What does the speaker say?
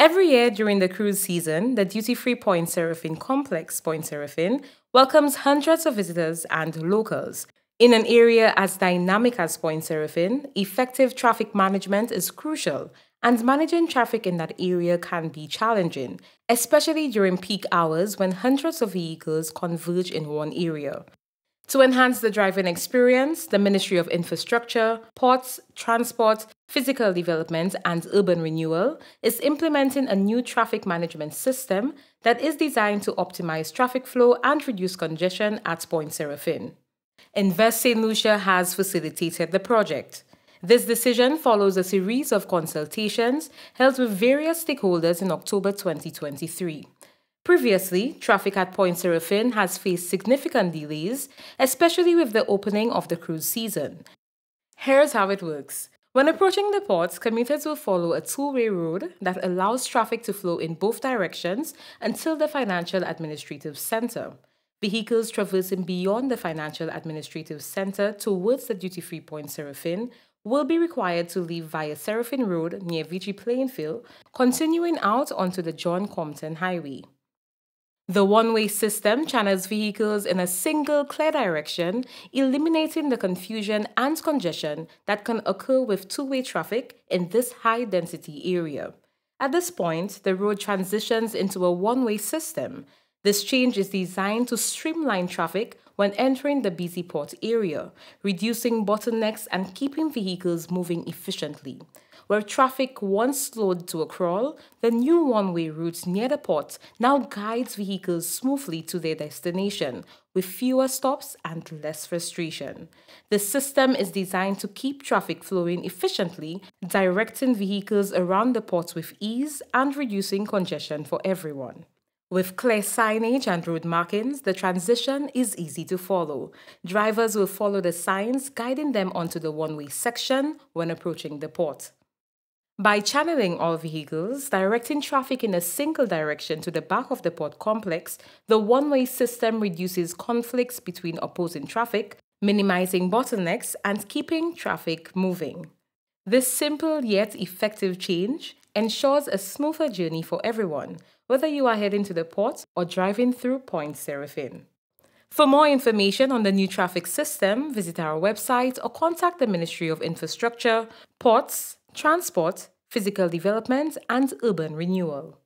Every year during the cruise season, the duty-free Pointe Seraphine complex, Pointe Seraphine, welcomes hundreds of visitors and locals. In an area as dynamic as Pointe Seraphine, effective traffic management is crucial, and managing traffic in that area can be challenging, especially during peak hours when hundreds of vehicles converge in one area. To enhance the driving experience, the Ministry of Infrastructure, Ports, Transport, Physical Development and Urban Renewal is implementing a new traffic management system that is designed to optimize traffic flow and reduce congestion at Pointe Seraphine. Invest St. Lucia has facilitated the project. This decision follows a series of consultations held with various stakeholders in October 2023. Previously, traffic at Pointe Seraphine has faced significant delays, especially with the opening of the cruise season. Here's how it works. When approaching the port, commuters will follow a two-way road that allows traffic to flow in both directions until the Financial Administrative Center. Vehicles traversing beyond the Financial Administrative Center towards the duty-free Pointe Seraphine will be required to leave via Seraphine Road near Vigie Playing Field, continuing out onto the John Compton Highway. The one-way system channels vehicles in a single clear direction, eliminating the confusion and congestion that can occur with two-way traffic in this high-density area. At this point, the road transitions into a one-way system. This change is designed to streamline traffic when entering the busy port area, reducing bottlenecks and keeping vehicles moving efficiently. Where traffic once slowed to a crawl, the new one-way route near the port now guides vehicles smoothly to their destination, with fewer stops and less frustration. The system is designed to keep traffic flowing efficiently, directing vehicles around the port with ease and reducing congestion for everyone. With clear signage and road markings, the transition is easy to follow. Drivers will follow the signs, guiding them onto the one-way section when approaching the port. By channeling all vehicles, directing traffic in a single direction to the back of the port complex, the one-way system reduces conflicts between opposing traffic, minimizing bottlenecks, and keeping traffic moving. This simple yet effective change ensures a smoother journey for everyone, whether you are heading to the port or driving through Pointe Seraphine. For more information on the new traffic system, visit our website or contact the Ministry of Infrastructure, Ports, Transport, Physical Development and Urban Renewal.